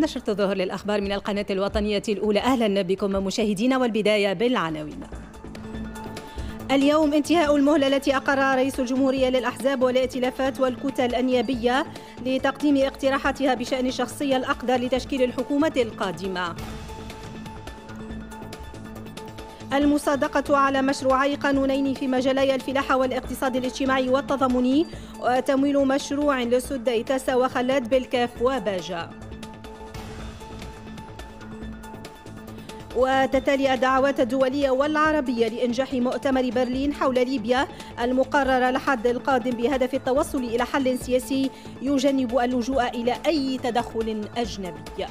نشرة الظهر للأخبار من القناة الوطنية الأولى. أهلا بكم مشاهدينا، والبداية بالعناوين. اليوم انتهاء المهلة التي أقرها رئيس الجمهورية للأحزاب والائتلافات والكتل النيابية لتقديم اقتراحاتها بشأن الشخصية الأقدر لتشكيل الحكومة القادمة. المصادقة على مشروعي قانونين في مجالي الفلاحة والاقتصاد الاجتماعي والتضامني، وتمويل مشروع لسد تاسا وخلات بالكاف وباجة. وتتالي الدعوات الدولية والعربية لإنجاح مؤتمر برلين حول ليبيا المقرر لحد القادم بهدف التوصل إلى حل سياسي يجنب اللجوء إلى أي تدخل أجنبي.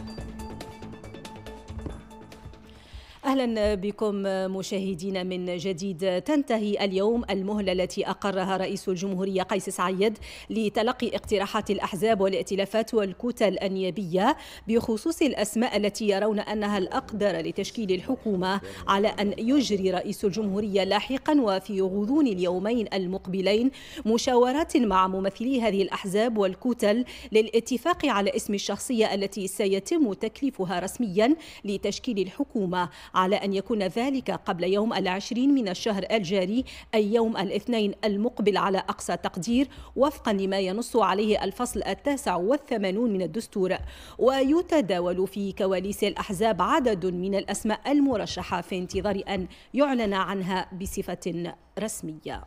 أهلا بكم مشاهدين من جديد. تنتهي اليوم المهلة التي أقرها رئيس الجمهورية قيس سعيد لتلقي اقتراحات الأحزاب والائتلافات والكتل النيابية بخصوص الأسماء التي يرون أنها الأقدر لتشكيل الحكومة، على أن يجري رئيس الجمهورية لاحقا وفي غضون اليومين المقبلين مشاورات مع ممثلي هذه الأحزاب والكتل للاتفاق على اسم الشخصية التي سيتم تكليفها رسميا لتشكيل الحكومة، على أن يكون ذلك قبل يوم 20 من الشهر الجاري، أي يوم الاثنين المقبل على أقصى تقدير، وفقا لما ينص عليه الفصل 89 من الدستور. ويتداول في كواليس الأحزاب عدد من الأسماء المرشحة في انتظار أن يعلن عنها بصفة رسمية.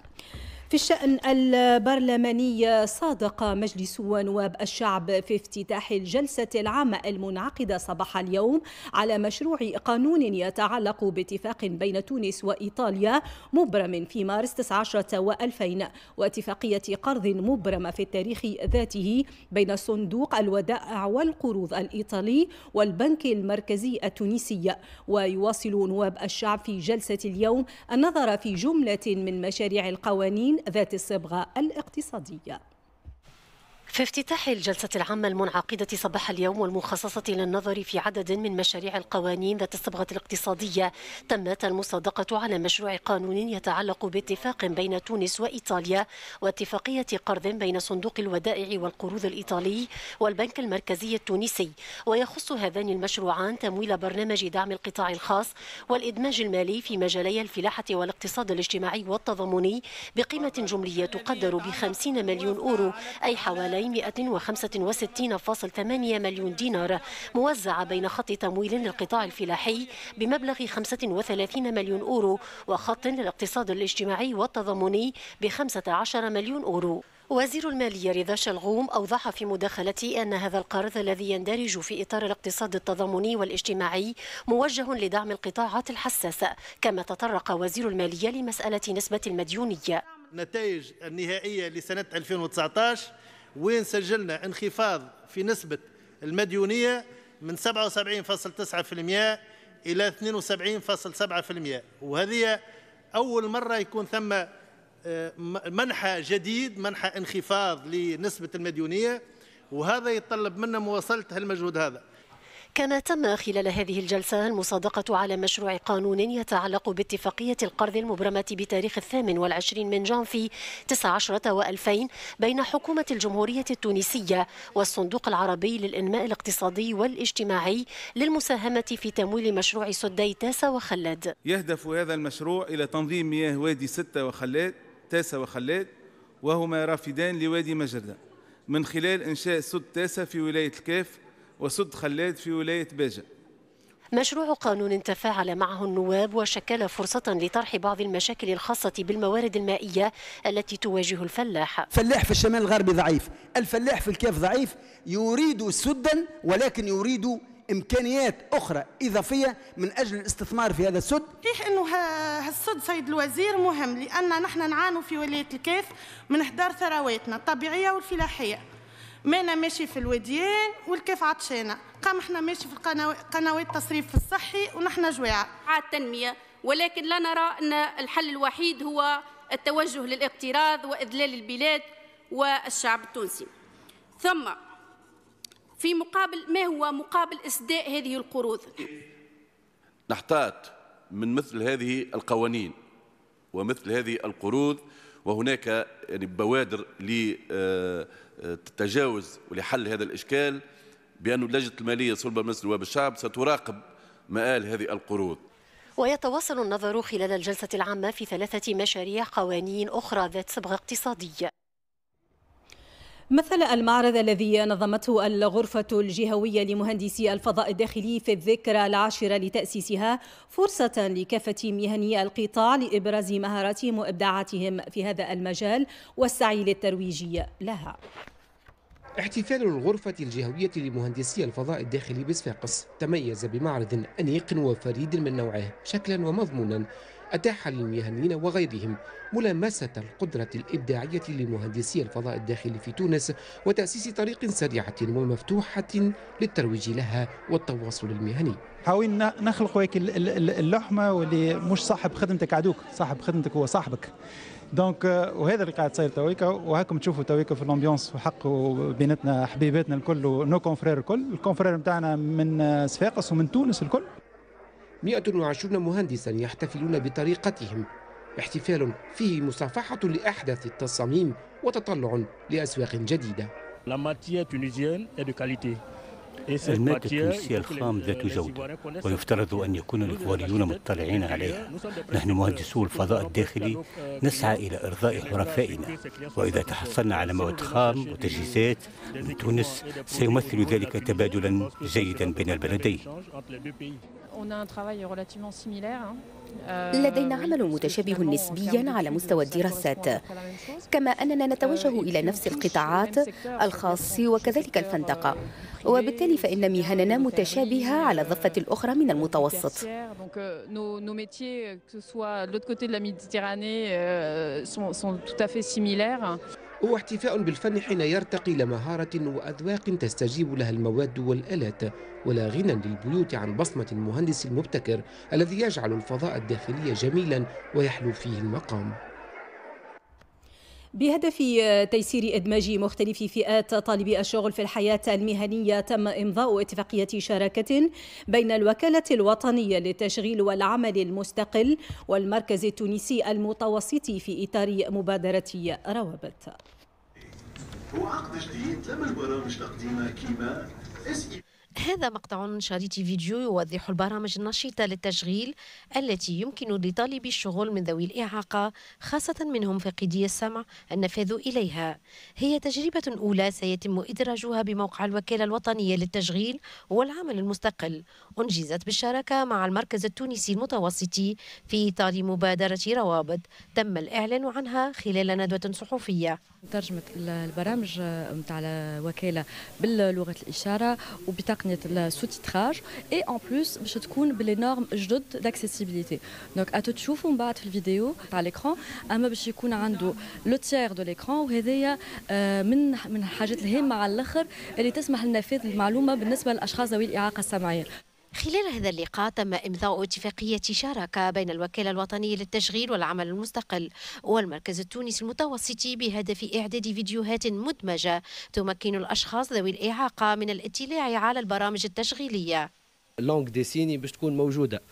في الشأن البرلماني، صادق مجلس ونواب الشعب في افتتاح الجلسة العامة المنعقدة صباح اليوم على مشروع قانون يتعلق باتفاق بين تونس وإيطاليا مبرم في مارس 19 و2000، واتفاقية قرض مبرمة في التاريخ ذاته بين صندوق الودائع والقروض الإيطالي والبنك المركزي التونسي. ويواصل نواب الشعب في جلسة اليوم النظر في جملة من مشاريع القوانين ذات الصبغة الاقتصادية. في افتتاح الجلسة العامة المنعقدة صباح اليوم والمخصصة للنظر في عدد من مشاريع القوانين ذات الصبغة الاقتصادية، تمت المصادقة على مشروع قانون يتعلق باتفاق بين تونس وإيطاليا، واتفاقية قرض بين صندوق الودائع والقروض الإيطالي والبنك المركزي التونسي. ويخص هذان المشروعان تمويل برنامج دعم القطاع الخاص والإدماج المالي في مجالي الفلاحة والاقتصاد الاجتماعي والتضامني بقيمة جملية تقدر ب50 مليون أورو، أي حوالي 165.8 مليون دينار، موزعة بين خط تمويل للقطاع الفلاحي بمبلغ 35 مليون أورو وخط للاقتصاد الاجتماعي والتضامني ب15 مليون أورو. وزير المالية رضا شلغوم أوضح في مداخلته أن هذا القرض الذي يندرج في إطار الاقتصاد التضامني والاجتماعي موجه لدعم القطاعات الحساسة. كما تطرق وزير المالية لمسألة نسبة المديونية. النتائج النهائية لسنة 2019 وين سجلنا انخفاض في نسبة المديونية من 77.9% إلى 72.7%، وهذه أول مرة يكون ثم منحى جديد، منحى انخفاض لنسبة المديونية، وهذا يتطلب منا مواصلة هالمجهود هذا. كما تم خلال هذه الجلسة المصادقة على مشروع قانون يتعلق باتفاقية القرض المبرمة بتاريخ 18 جانفي 2019 بين حكومة الجمهورية التونسية والصندوق العربي للإنماء الاقتصادي والاجتماعي للمساهمة في تمويل مشروع سدي تاسا وخلاد. يهدف هذا المشروع إلى تنظيم مياه وادي 6 وخلاد تاسا، وهما رافدان لوادي مجردة، من خلال إنشاء سد تاسا في ولاية الكاف وسد خلاد في ولاية باجة. مشروع قانون تفاعل معه النواب وشكل فرصة لطرح بعض المشاكل الخاصة بالموارد المائية التي تواجه الفلاح. فلاح في الشمال الغربي ضعيف، الفلاح في الكاف ضعيف، يريد سدا ولكن يريد إمكانيات أخرى إضافية من أجل الاستثمار في هذا السد. صحيح أنه هالسد سيد الوزير مهم، لأن نحن نعانوا في ولاية الكاف من إحضار ثرواتنا الطبيعية والفلاحية. مانا ماشي في الوديان والكيف عطشانة، قام احنا ماشي في قنوات التصريف الصحي ونحن جويعة. التنمية، ولكن لا نرى أن الحل الوحيد هو التوجه للاقتراض وإذلال البلاد والشعب التونسي. ثم في مقابل، ما هو مقابل إسداء هذه القروض؟ نحتاط من مثل هذه القوانين ومثل هذه القروض، وهناك يعني بوادر لتجاوز ولحل هذا الإشكال بأن لجنة المالية صلب مجلس نواب الشعب ستراقب مآل هذه القروض. ويتواصل النظر خلال الجلسة العامة في 3 مشاريع قوانين أخرى ذات صبغة اقتصادية. مثل المعرض الذي نظمته الغرفة الجهوية لمهندسي الفضاء الداخلي في الذكرى العاشرة لتأسيسها فرصة لكافة مهني القطاع لإبراز مهاراتهم وإبداعاتهم في هذا المجال والسعي للترويج لها. احتفال الغرفة الجهوية لمهندسي الفضاء الداخلي بصفاقس تميز بمعرض أنيق وفريد من نوعه شكلا ومضمونا أتاح للمهنيين وغيرهم ملامسة القدرة الإبداعية لمهندسي الفضاء الداخلي في تونس وتأسيس طريق سريعة ومفتوحة للترويج لها والتواصل المهني. حاولنا نخلق هيك اللحمة واللي مش صاحب خدمتك عدوك، صاحب خدمتك هو صاحبك. دونك وهذا اللي قاعد صاير تويكا وهاكم تشوفوا تويكا في الامبيونس وحق بيناتنا حبيباتنا الكل ونو كونفرير الكل، الكونفرير نتاعنا من صفاقس ومن تونس الكل. 120 مهندسا يحتفلون بطريقتهم، احتفال فيه مصافحة لأحدث التصاميم وتطلع لأسواق جديدة. المادة التونسية الخام ذات جودة ويفترض أن يكون الإكوادوريون مطلعين عليها. نحن مهندسو الفضاء الداخلي نسعى إلى إرضاء حرفائنا، وإذا تحصلنا على مواد خام وتجهيزات من تونس سيمثل ذلك تبادلا جيدا بين البلدين. لدينا عمل متشابه نسبيا على مستوى الدراسات، كما أننا نتوجه إلى نفس القطاعات الخاص وكذلك الفندقة، وبالتالي فإن مهننا متشابهة على الضفة الأخرى من المتوسط. هو احتفاء بالفن حين يرتقي لمهارة وأذواق تستجيب لها المواد والآلات، ولا غنى للبيوت عن بصمة المهندس المبتكر الذي يجعل الفضاء الداخلي جميلا ويحلو فيه المقام. بهدف تيسير إدماج مختلف فئات طالبي الشغل في الحياة المهنية تم إمضاء اتفاقية شراكة بين الوكالة الوطنية للتشغيل والعمل المستقل والمركز التونسي المتوسطي في إطار مبادرة روابط. وعقد جديد لما البرامج القديمة كيما هذا مقطع من شريط فيديو يوضح البرامج النشطة للتشغيل التي يمكن لطالبي الشغل من ذوي الإعاقة خاصة منهم فاقدي السمع النفاذ إليها. هي تجربة أولى سيتم إدراجها بموقع الوكالة الوطنية للتشغيل والعمل المستقل، أنجزت بالشراكة مع المركز التونسي المتوسطي في إطار مبادرة روابط تم الإعلان عنها خلال ندوة صحفية. ترجمة البرامج متاع الوكالة باللغة الإشارة وبتقنية السوتيتراج اي اون بلوس باش تكون بلي نورم جدد داكسيسيبيليتي. دونك تشوفوا من بعد في الفيديو تاع ليكران، اما باش يكون عنده لو تيير دو ليكران، وهذايا من الحاجات الهامة على الاخر اللي تسمح لنا نفاذ المعلومة بالنسبة للاشخاص ذوي الإعاقة السمعية. خلال هذا اللقاء تم إمضاء اتفاقية شراكة بين الوكالة الوطنية للتشغيل والعمل المستقل والمركز التونسي المتوسطي بهدف إعداد فيديوهات مدمجة تمكن الأشخاص ذوي الإعاقة من الاطلاع على البرامج التشغيلية. لونغ ديسيني باش تكون موجودة،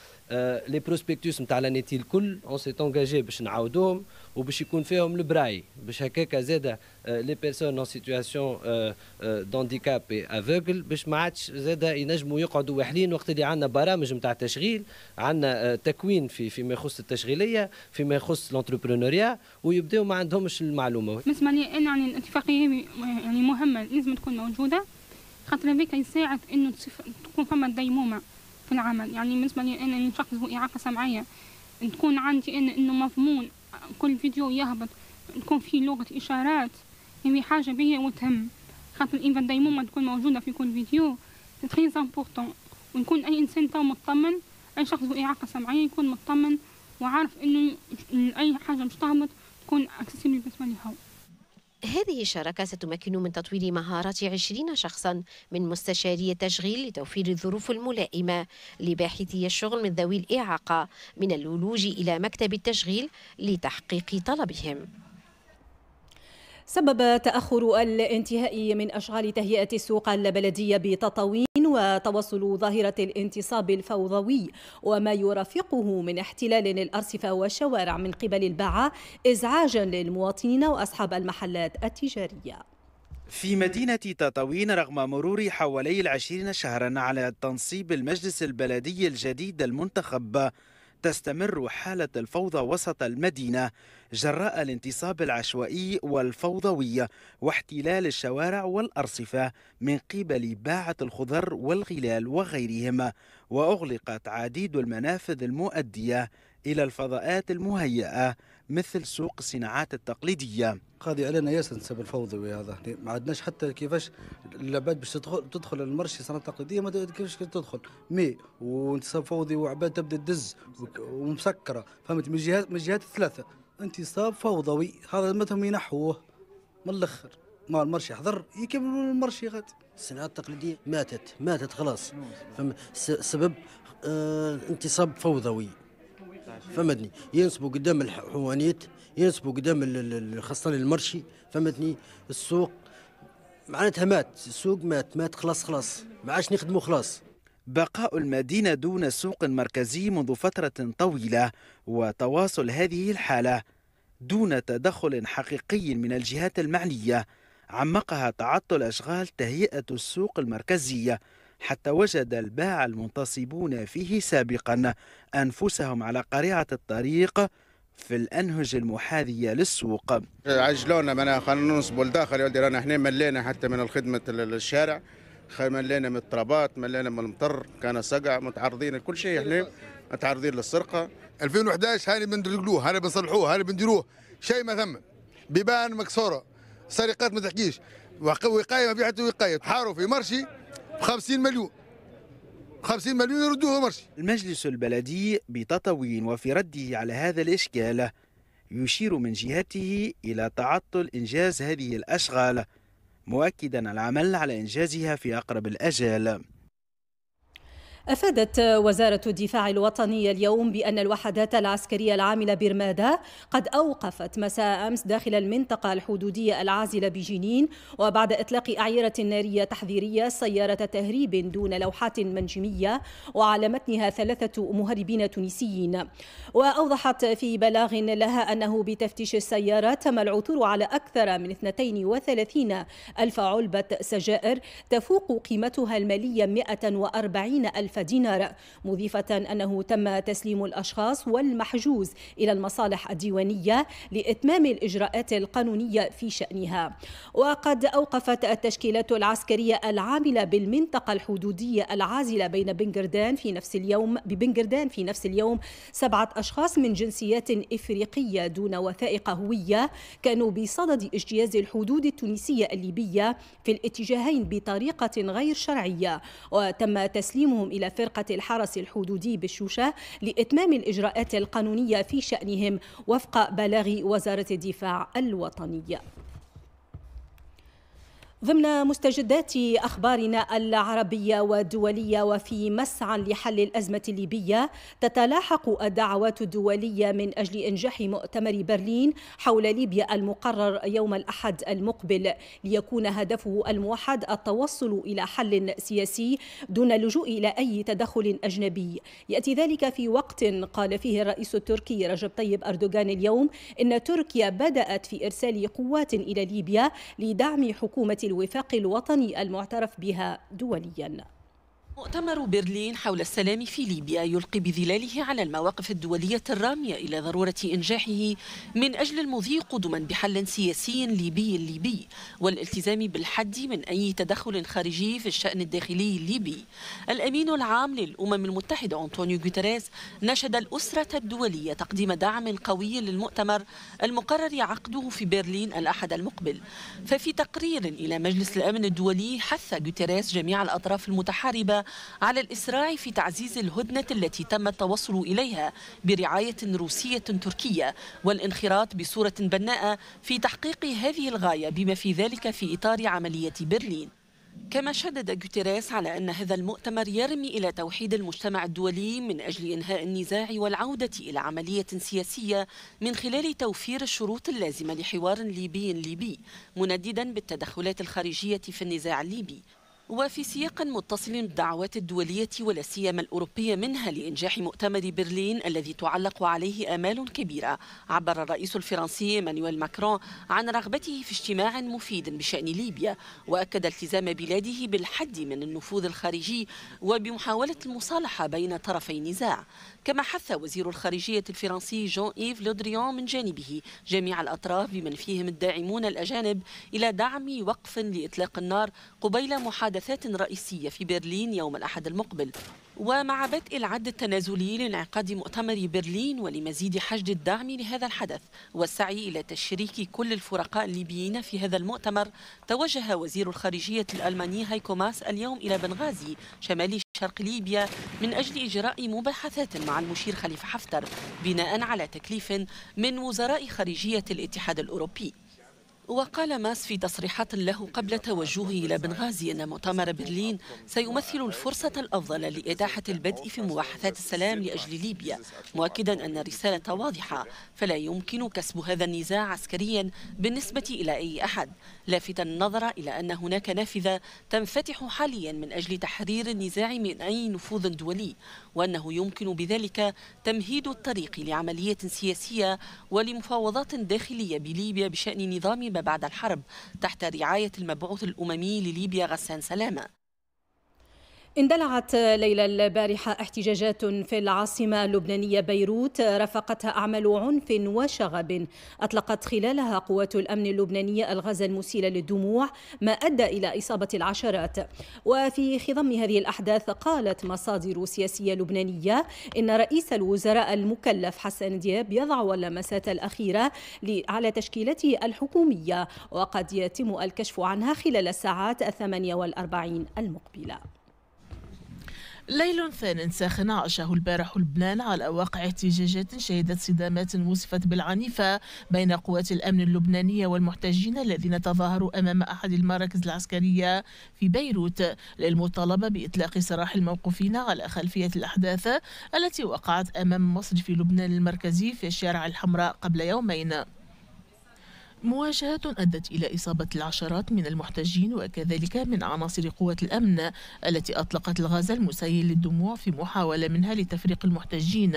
لي بروسبكتوس نتاع لانيتي الكل اون سي تونجاجي باش نعاودوهم وباش يكون فيهم البراي باش هكاكا زاده لي بيرسون اون سيتوياسيون دونديكاب افوغل باش ما عادش زاده ينجموا يقعدوا واحلين وقت اللي عندنا برامج نتاع تشغيل، عندنا تكوين فيما يخص التشغيليه فيما يخص لونتربرونوريا ويبداو ما عندهمش المعلومه. بالنسبه لي انا يعني الاتفاقيه يعني مهمه لازم تكون موجوده خاطر هذاك يساعد انه تكون فما ديمومه في العمل. يعني بالنسبه لي انا شخص ذو اعاقه سمعيه تكون عندي انه مضمون كل فيديو يهبط تكون فيه لغه اشارات، يعني حاجه بيا وتهم خاطر الايفنت دايما تكون موجوده في كل فيديو تري امبورطون، ونكون اي انسان تو مطمن، اي شخص ذو اعاقه سمعيه يكون مطمن وعارف انه اي حاجه مش تهبط تكون اكسسيبل بالنسبه لي هو. هذه الشراكة ستمكن من تطوير مهارات 20 شخصا من مستشاري التشغيل لتوفير الظروف الملائمة لباحثي الشغل من ذوي الإعاقة من الولوج إلى مكتب التشغيل لتحقيق طلبهم. سبب تأخر الانتهاء من أشغال تهيئة السوق البلدية بتطاوين وتواصل ظاهرة الانتصاب الفوضوي وما يرافقه من احتلال للأرصفة والشوارع من قبل الباعة إزعاجا للمواطنين وأصحاب المحلات التجارية. في مدينة تطاوين رغم مرور حوالي 20 شهرا على تنصيب المجلس البلدي الجديد المنتخب، تستمر حالة الفوضى وسط المدينة جراء الانتصاب العشوائي والفوضوي واحتلال الشوارع والأرصفة من قبل باعة الخضر والغلال وغيرهم، وأغلقت عديد المنافذ المؤدية إلى الفضاءات المهيئة مثل سوق الصناعات التقليدية. قاضي علينا ياسر السبب الفوضوي هذا، ما عندناش حتى كيفاش العباد باش تدخل المرشي صناعة تقليدية، ما كيفاش تدخل مي وانتصاب فوضي وعباد تبدا تدز ومسكرة، فهمت؟ من جهات الثلاثة انتصاب فوضوي، هذا متهم ينحوه من الأخر. مع المرشي حضر يكملون المرشي غد. الصناعات التقليدية ماتت خلاص، سبب انتصاب فوضوي، فهمتني؟ ينصبوا قدام الحوانيت، ينصبوا قدام خاصة المرشي، فهمتني؟ السوق معناتها مات، السوق مات خلاص ما عادش نخدموا خلاص. بقاء المدينة دون سوق مركزي منذ فترة طويلة وتواصل هذه الحالة دون تدخل حقيقي من الجهات المعنية عمقها تعطل أشغال تهيئة السوق المركزية، حتى وجد الباع المنتصبون فيه سابقا أنفسهم على قريعة الطريق في الأنهج المحاذية للسوق. عجلونا خلينا ننصبوا لداخل، يقول رانا احنا ملينا حتى من خدمة الشارع، ملينا من الترابات، ملينا من المطر، كان سقع، متعرضين لكل شيء، احنا متعرضين للسرقة. 2011 هاني بندلقلوه، هاني بنصلحوه، هاني بنديروه، شيء ما ثم، بيبان مكسورة، سرقات ما تحكيش، وقاية ما في حتى وقاية، حاروا في مرشي 50 مليون يردوها مرشي. المجلس البلدي بتطاوين وفي رده على هذا الإشكال يشير من جهته إلى تعطل إنجاز هذه الأشغال، مؤكدا العمل على إنجازها في أقرب الأجال. أفادت وزارة الدفاع الوطني اليوم بأن الوحدات العسكرية العاملة برمادة قد أوقفت مساء أمس داخل المنطقة الحدودية العازلة بجنين، وبعد إطلاق أعيرة نارية تحذيرية سيارة تهريب دون لوحات منجمية وعلى متنها 3 مهربين تونسيين. وأوضحت في بلاغ لها أنه بتفتيش السيارة تم العثور على أكثر من 32,000 علبة سجائر تفوق قيمتها المالية 140,000 دينار، مضيفة أنه تم تسليم الأشخاص والمحجوز إلى المصالح الديوانية لإتمام الإجراءات القانونية في شأنها. وقد أوقفت التشكيلات العسكرية العاملة بالمنطقة الحدودية العازلة بين ببنجردان في نفس اليوم 7 أشخاص من جنسيات إفريقية دون وثائق هوية، كانوا بصدد اجتياز الحدود التونسية الليبية في الاتجاهين بطريقة غير شرعية، وتم تسليمهم إلى فرقة الحرس الحدودي بالشوشة لإتمام الإجراءات القانونية في شأنهم وفق بلاغ وزارة الدفاع الوطنية. ضمن مستجدات أخبارنا العربية والدولية، وفي مسعى لحل الأزمة الليبية تتلاحق الدعوات الدولية من أجل إنجاح مؤتمر برلين حول ليبيا المقرر يوم الأحد المقبل، ليكون هدفه الموحد التوصل إلى حل سياسي دون اللجوء إلى أي تدخل أجنبي. يأتي ذلك في وقت قال فيه الرئيس التركي رجب طيب أردوغان اليوم إن تركيا بدأت في إرسال قوات إلى ليبيا لدعم حكومة الوفاق الوطني المعترف بها دوليا. مؤتمر برلين حول السلام في ليبيا يلقي بظلاله على المواقف الدولية الرامية إلى ضرورة إنجاحه من أجل المضي قدما بحل سياسي ليبي والالتزام بالحد من أي تدخل خارجي في الشأن الداخلي الليبي. الأمين العام للأمم المتحدة أنطونيو غوتيريس نشد الأسرة الدولية تقديم دعم قوي للمؤتمر المقرر عقده في برلين الأحد المقبل. ففي تقرير إلى مجلس الأمن الدولي حث غوتيريس جميع الأطراف المتحاربة على الإسراع في تعزيز الهدنة التي تم التوصل إليها برعاية روسية تركية والانخراط بصورة بناءة في تحقيق هذه الغاية بما في ذلك في إطار عملية برلين. كما شدد غوتيريس على أن هذا المؤتمر يرمي إلى توحيد المجتمع الدولي من أجل إنهاء النزاع والعودة إلى عملية سياسية من خلال توفير الشروط اللازمة لحوار ليبي منددا بالتدخلات الخارجية في النزاع الليبي. وفي سياق متصل بالدعوات الدولية ولا سيما الأوروبية منها لإنجاح مؤتمر برلين الذي تعلق عليه آمال كبيرة، عبر الرئيس الفرنسي مانويل ماكرون عن رغبته في اجتماع مفيد بشأن ليبيا، وأكد التزام بلاده بالحد من النفوذ الخارجي وبمحاولة المصالحة بين طرفي النزاع. كما حث وزير الخارجية الفرنسي جان إيف لودريان من جانبه جميع الأطراف بمن فيهم الداعمون الأجانب إلى دعم وقف لإطلاق النار قبيل محادثات رئيسية في برلين يوم الأحد المقبل. ومع بدء العد التنازلي لانعقاد مؤتمر برلين ولمزيد حشد الدعم لهذا الحدث والسعي إلى تشريك كل الفرقاء الليبيين في هذا المؤتمر، توجه وزير الخارجية الألماني هيكو ماس اليوم إلى بنغازي شمال شرق ليبيا من أجل إجراء مباحثات مع المشير خليفة حفتر بناء على تكليف من وزراء خارجية الاتحاد الأوروبي. وقال ماس في تصريحات له قبل توجهه إلى بنغازي أن مؤتمر برلين سيمثل الفرصة الأفضل لإتاحة البدء في مباحثات السلام لأجل ليبيا، مؤكدا أن الرسالة واضحة فلا يمكن كسب هذا النزاع عسكريا بالنسبة إلى أي أحد، لافتا النظر إلى أن هناك نافذة تنفتح حاليا من أجل تحرير النزاع من أي نفوذ دولي، وأنه يمكن بذلك تمهيد الطريق لعملية سياسية ولمفاوضات داخلية بليبيا بشأن نظام بعد الحرب تحت رعاية المبعوث الأممي لليبيا غسان سلامة. اندلعت ليلة البارحة احتجاجات في العاصمة اللبنانية بيروت رافقتها أعمال عنف وشغب أطلقت خلالها قوات الأمن اللبنانية الغاز المسيل للدموع ما أدى إلى إصابة العشرات. وفي خضم هذه الأحداث قالت مصادر سياسية لبنانية إن رئيس الوزراء المكلف حسن دياب يضع اللمسات الأخيرة على تشكيلته الحكومية، وقد يتم الكشف عنها خلال الساعات 48 المقبلة. ليل ثان ساخن عاشه البارح لبنان على واقع احتجاجات شهدت صدامات وصفت بالعنيفة بين قوات الأمن اللبنانية والمحتجين الذين تظاهروا أمام أحد المراكز العسكرية في بيروت للمطالبة بإطلاق سراح الموقوفين على خلفية الأحداث التي وقعت أمام مصر في لبنان المركزي في الشارع الحمراء قبل يومين. مواجهات أدت إلى إصابة العشرات من المحتجين وكذلك من عناصر قوات الأمن التي أطلقت الغاز المسيل للدموع في محاولة منها لتفريق المحتجين،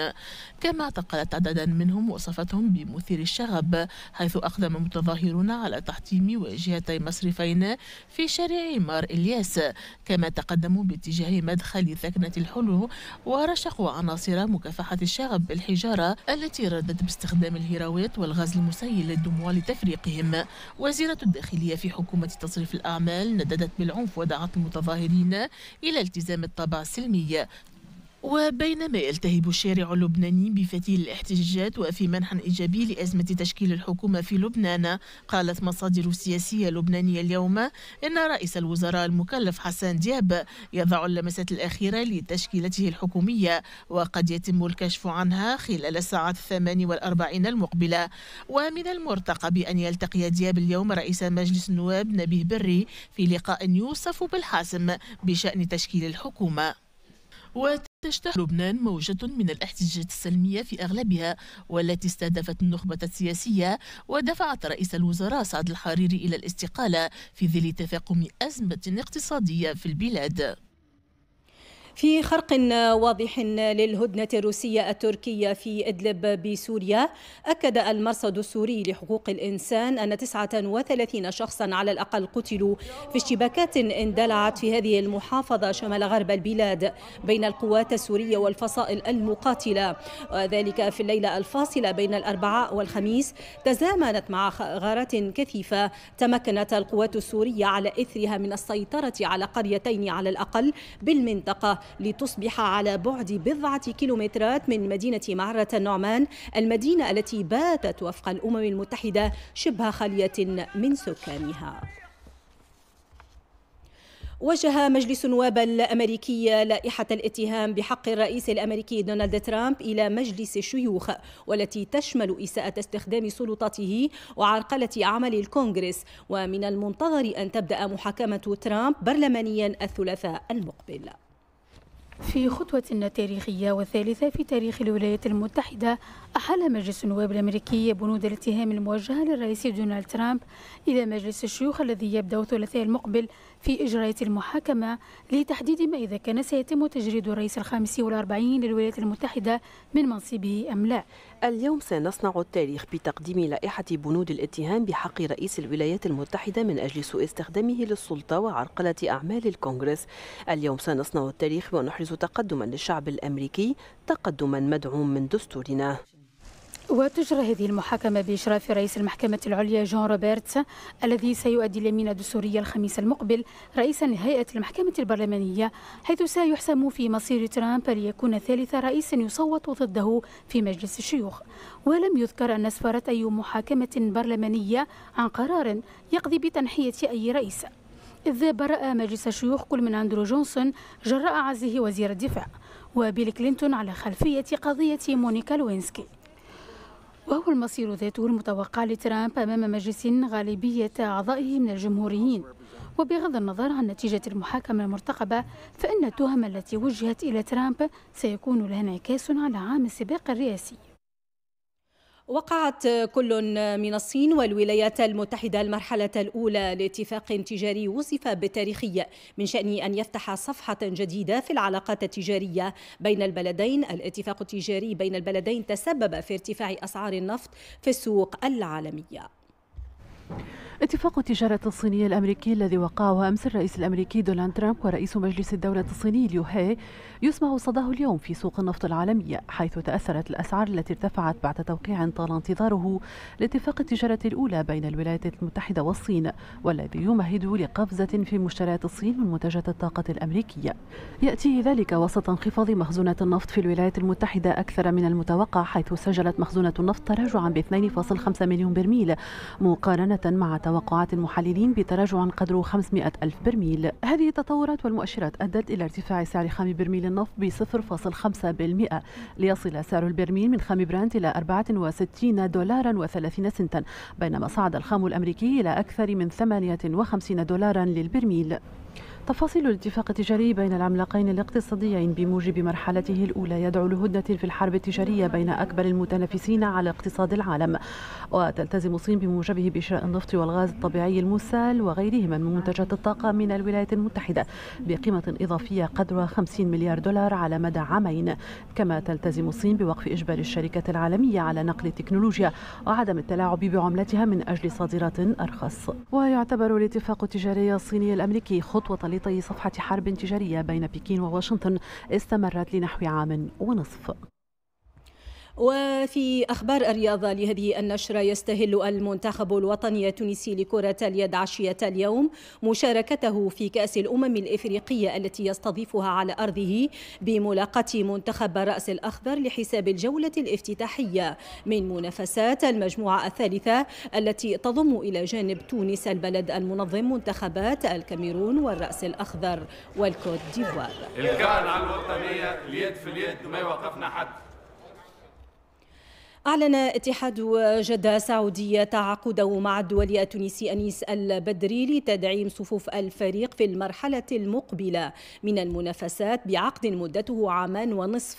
كما اعتقلت عددا منهم وصفتهم بمثير الشغب، حيث أقدم المتظاهرون على تحطيم واجهتي مصرفين في شارع مار إلياس، كما تقدموا باتجاه مدخل ثكنة الحلو ورشقوا عناصر مكافحة الشغب بالحجارة التي ردت باستخدام الهراويط والغاز المسيل للدموع لتفريق. وزيرة الداخلية في حكومة تصريف الأعمال نددت بالعنف ودعت المتظاهرين إلى التزام الطابع السلمي. وبينما يلتهب الشارع اللبناني بفتيل الاحتجاجات وفي منحى إيجابي لأزمة تشكيل الحكومة في لبنان، قالت مصادر سياسية لبنانية اليوم إن رئيس الوزراء المكلف حسن دياب يضع اللمسات الأخيرة لتشكيلته الحكومية، وقد يتم الكشف عنها خلال الساعات 48 المقبلة. ومن المرتقب أن يلتقي دياب اليوم رئيس مجلس النواب نبيه بري في لقاء يوصف بالحاسم بشأن تشكيل الحكومة. تشتهر لبنان موجة من الاحتجاجات السلمية في أغلبها، والتي استهدفت النخبة السياسية ودفعت رئيس الوزراء سعد الحريري إلى الاستقالة في ظل تفاقم أزمة اقتصادية في البلاد. في خرق واضح للهدنة الروسية التركية في إدلب بسوريا، أكد المرصد السوري لحقوق الإنسان أن 39 شخصا على الأقل قتلوا في اشتباكات اندلعت في هذه المحافظة شمال غرب البلاد بين القوات السورية والفصائل المقاتلة، وذلك في الليلة الفاصلة بين الأربعاء والخميس تزامنت مع غارات كثيفة تمكنت القوات السورية على إثرها من السيطرة على قريتين على الأقل بالمنطقة، لتصبح على بعد بضعة كيلومترات من مدينة معرة النعمان، المدينة التي باتت وفق الأمم المتحدة شبه خالية من سكانها. وجه مجلس النواب الأمريكي لائحة الاتهام بحق الرئيس الأمريكي دونالد ترامب إلى مجلس الشيوخ، والتي تشمل إساءة استخدام سلطته وعرقلة عمل الكونغرس، ومن المنتظر أن تبدأ محاكمة ترامب برلمانيا الثلاثاء المقبل. في خطوة تاريخية والثالثة في تاريخ الولايات المتحدة، أحال مجلس النواب الأمريكي بنود الاتهام الموجهة للرئيس دونالد ترامب إلى مجلس الشيوخ الذي يبدأ الثلاثاء المقبل في إجراءات المحاكمة لتحديد ما إذا كان سيتم تجريد الرئيس ال45 للولايات المتحدة من منصبه أم لا. اليوم سنصنع التاريخ بتقديم لائحة بنود الاتهام بحق رئيس الولايات المتحدة من أجل سوء استخدامه للسلطة وعرقلة أعمال الكونغرس. اليوم سنصنع التاريخ ونحرز تقدما للشعب الأمريكي، تقدما مدعوم من دستورنا. وتجرى هذه المحاكمة بإشراف رئيس المحكمة العليا جون روبرت الذي سيؤدي اليمين الدستورية الخميس المقبل رئيسا لهيئة المحكمة البرلمانية، حيث سيحسم في مصير ترامب ليكون ثالث رئيس يصوت ضده في مجلس الشيوخ. ولم يذكر أن أسفرت أي محاكمة برلمانية عن قرار يقضي بتنحية أي رئيس، إذ برأ مجلس الشيوخ كل من أندرو جونسون جراء عزله وزير الدفاع، وبيل كلينتون على خلفية قضية مونيكا لوينسكي. وهو المصير ذاته المتوقع لترامب أمام مجلس غالبية أعضائه من الجمهوريين. وبغض النظر عن نتيجة المحاكمة المرتقبة، فإن التهم التي وجهت إلى ترامب سيكون لها انعكاس على عام السباق الرئاسي. وقعت كل من الصين والولايات المتحدة المرحلة الأولى لاتفاق تجاري وصف بالتاريخي، من شأنه أن يفتح صفحة جديدة في العلاقات التجارية بين البلدين. الاتفاق التجاري بين البلدين تسبب في ارتفاع أسعار النفط في السوق العالمية. اتفاق التجارة الصينية الأمريكي الذي وقعه أمس الرئيس الأمريكي دونالد ترامب ورئيس مجلس الدولة الصيني ليو هي يسمع صداه اليوم في سوق النفط العالمية، حيث تأثرت الأسعار التي ارتفعت بعد توقيع طال انتظاره لاتفاق التجارة الأولى بين الولايات المتحدة والصين، والذي يمهد لقفزة في مشتريات الصين من منتجات الطاقة الأمريكية. يأتي ذلك وسط انخفاض مخزونات النفط في الولايات المتحدة أكثر من المتوقع، حيث سجلت مخزونة النفط تراجعا ب 2.5 مليون برميل مقارنة مع توقعات المحللين بتراجع قدره 500 ألف برميل. هذه التطورات والمؤشرات أدت إلى ارتفاع سعر خام برميل النفط ب 0.5% ليصل سعر البرميل من خام برانت إلى $64.30، بينما صعد الخام الأمريكي إلى أكثر من $58 للبرميل. تفاصيل الاتفاق التجاري بين العملاقين الاقتصاديين بموجب مرحلته الأولى يدعو لهدنة في الحرب التجارية بين أكبر المتنافسين على اقتصاد العالم، وتلتزم الصين بموجبه بشراء النفط والغاز الطبيعي المسال وغيرهما من منتجات الطاقة من الولايات المتحدة بقيمة إضافية قدر $50 مليار على مدى عامين. كما تلتزم الصين بوقف إجبار الشركات العالمية على نقل التكنولوجيا وعدم التلاعب بعملتها من أجل صادرات أرخص. ويعتبر الاتفاق التجاري الصيني الأمريكي خطوة لطي صفحة حرب تجارية بين بكين وواشنطن استمرت لنحو عام ونصف. وفي أخبار الرياضة لهذه النشرة، يستهل المنتخب الوطني التونسي لكرة اليد عشية اليوم مشاركته في كأس الأمم الإفريقية التي يستضيفها على أرضه بملاقاة منتخب الرأس الأخضر لحساب الجولة الافتتاحية من منافسات المجموعة الثالثة التي تضم إلى جانب تونس البلد المنظم منتخبات الكاميرون والرأس الأخضر والكوت ديفوار. الكعن على الوطنية اليد في اليد ما يوقفنا حد. أعلن اتحاد جدة السعودية تعاقده مع الدولي التونسي أنيس البدري لتدعيم صفوف الفريق في المرحلة المقبلة من المنافسات بعقد مدته 2.5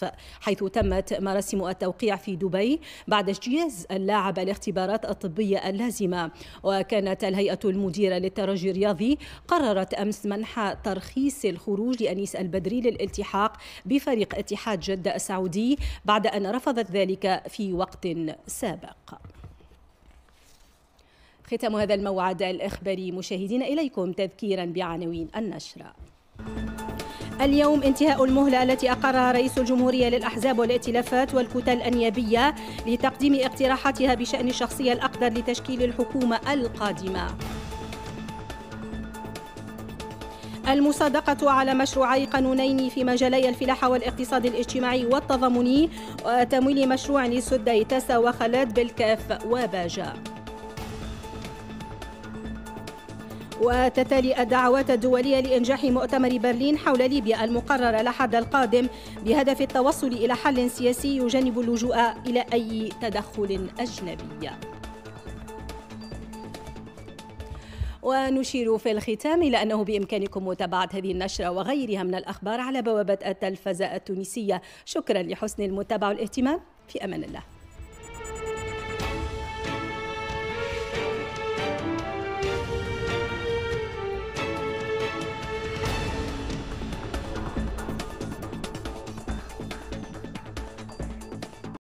عام، حيث تمت مراسم التوقيع في دبي بعد اجتياز اللاعب الاختبارات الطبية اللازمة. وكانت الهيئة المديرة للترجي الرياضي قررت أمس منح ترخيص الخروج لأنيس البدري للالتحاق بفريق اتحاد جدة السعودي بعد أن رفضت ذلك في وقت سابق. ختام هذا الموعد الإخباري مشاهدينا، إليكم تذكيرا بعناوين النشرة. اليوم انتهاء المهلة التي أقرها رئيس الجمهورية للأحزاب والائتلافات والكتل النيابية لتقديم اقتراحاتها بشأن الشخصية الأقدر لتشكيل الحكومة القادمة. المصادقة على مشروعي قانونين في مجالي الفلاحة والاقتصاد الاجتماعي والتضامني، وتمويل مشروع للسدي تسا وخلات بالكاف وباجة. وتتالي الدعوات الدولية لإنجاح مؤتمر برلين حول ليبيا المقرر الأحد القادم بهدف التوصل إلى حل سياسي يجنب اللجوء إلى أي تدخل أجنبي. ونشير في الختام إلى أنه بإمكانكم متابعة هذه النشرة وغيرها من الأخبار على بوابة التلفزة التونسية. شكرا لحسن المتابعة والاهتمام، في أمان الله.